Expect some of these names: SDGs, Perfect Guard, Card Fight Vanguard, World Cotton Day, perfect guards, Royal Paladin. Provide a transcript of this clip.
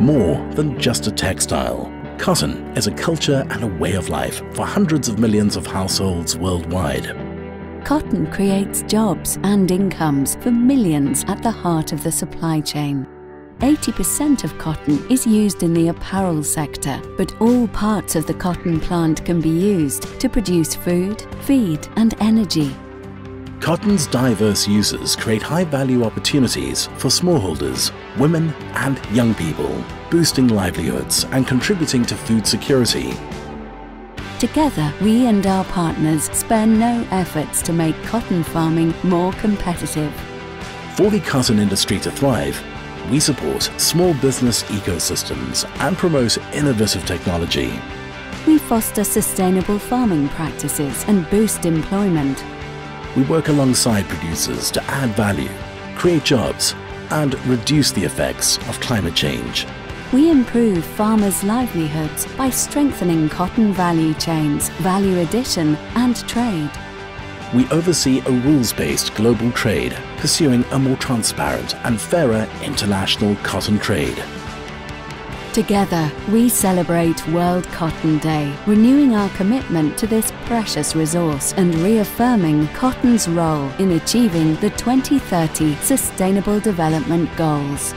more than just a textile. Cotton is a culture and a way of life for hundreds of millions of households worldwide. Cotton creates jobs and incomes for millions at the heart of the supply chain. 80% of cotton is used in the apparel sector, but all parts of the cotton plant can be used to produce food, feed and energy. Cotton's diverse uses create high-value opportunities for smallholders, women and young people, boosting livelihoods and contributing to food security. Together, we and our partners spare no efforts to make cotton farming more competitive. For the cotton industry to thrive, we support small business ecosystems and promote innovative technology. We foster sustainable farming practices and boost employment. We work alongside producers to add value, create jobs, and reduce the effects of climate change. We improve farmers' livelihoods by strengthening cotton value chains, value addition, and trade. We oversee a rules-based global trade, pursuing a more transparent and fairer international cotton trade. Together, we celebrate World Cotton Day, renewing our commitment to this precious resource and reaffirming cotton's role in achieving the 2030 Sustainable Development Goals.